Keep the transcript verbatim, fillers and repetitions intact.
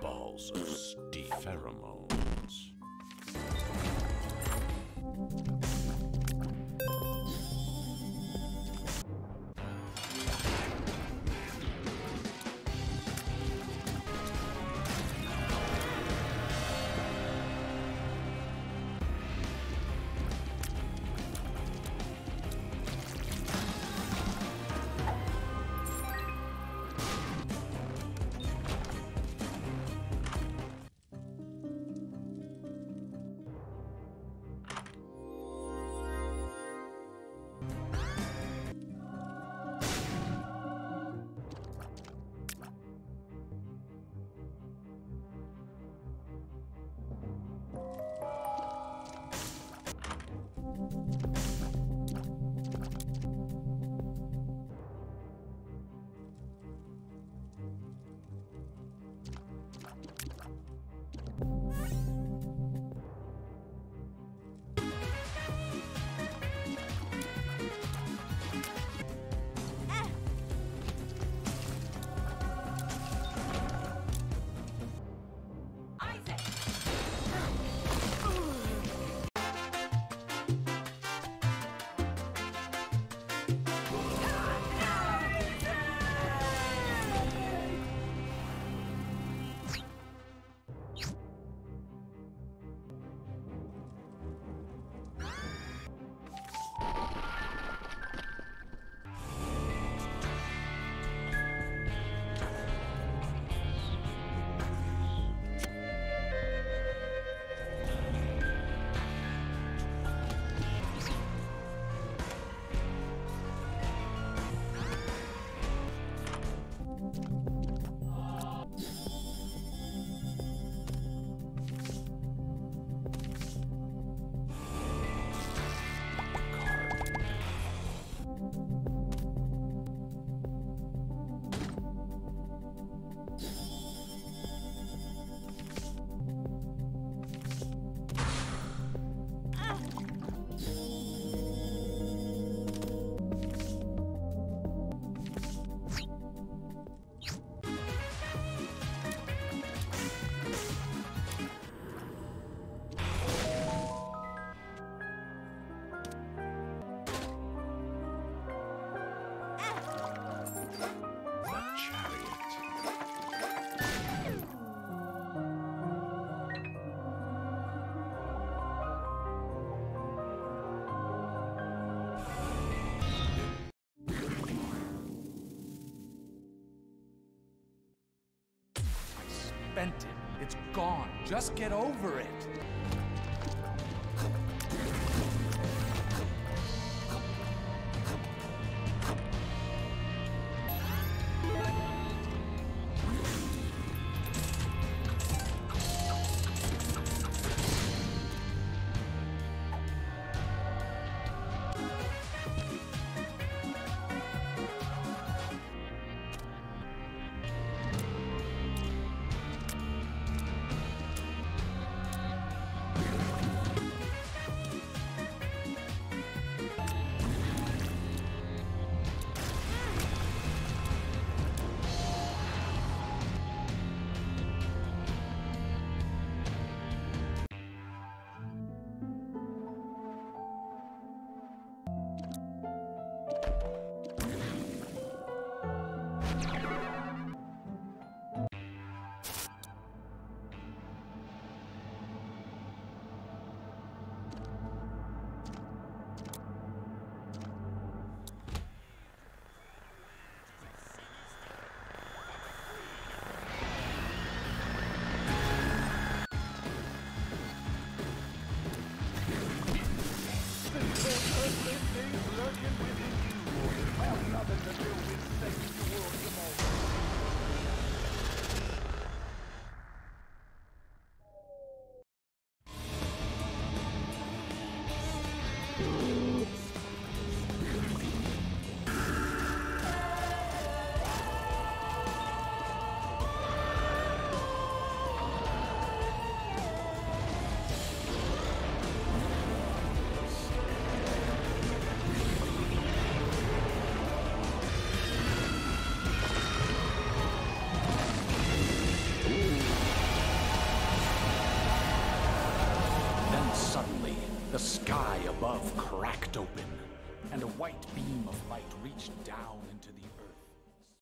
Balls of Steel Pheromones. Spent it. It's gone. Just get over it. sky above cracked open, and a white beam of light reached down into the